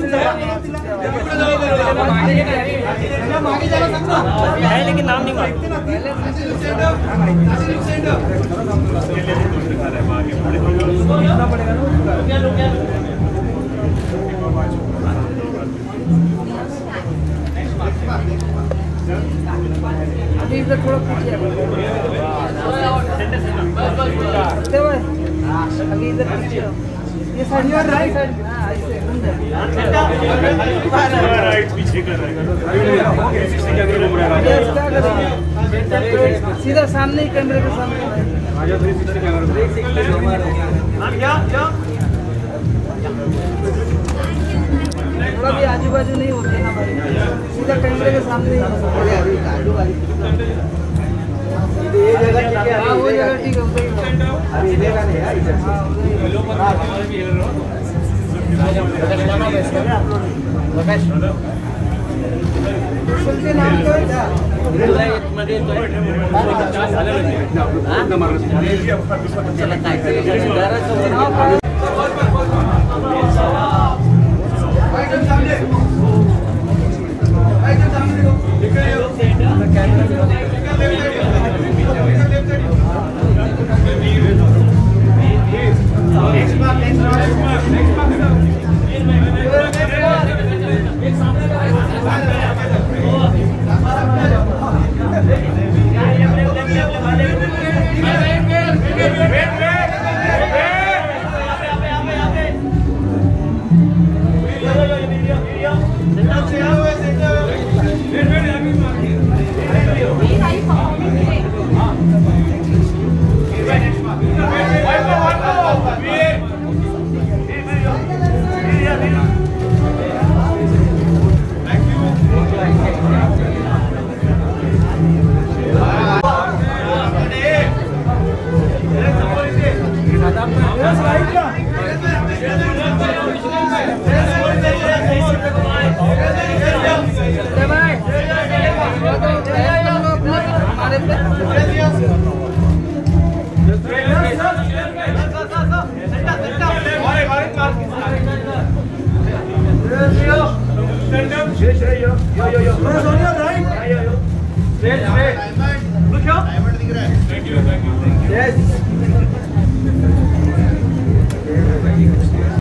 है लेकिन नाम नहीं मालूम ये साइड और राइट साइड ऐसे अंदर राइट पीछे कर रहा है 360 कैमरे घूम रहा है सीधा सामने ही कैमरे के सामने आ जाओ 360 कैमरे 360 घूम रहा है हां क्या क्या थोड़ा भी आजू बाजू नहीं होते ना भाई सीधा कैमरे के सामने ही आजू बाजू ये जगह ठीक है हां वो जगह ठीक है अभी लेगा नहीं यार इधर से लो पर हमारे भी हिल रहा है नाम क्या है विलायत मध्ये तो 50 झाले हां नंबर चला काय घराचं Yo, yo, yo.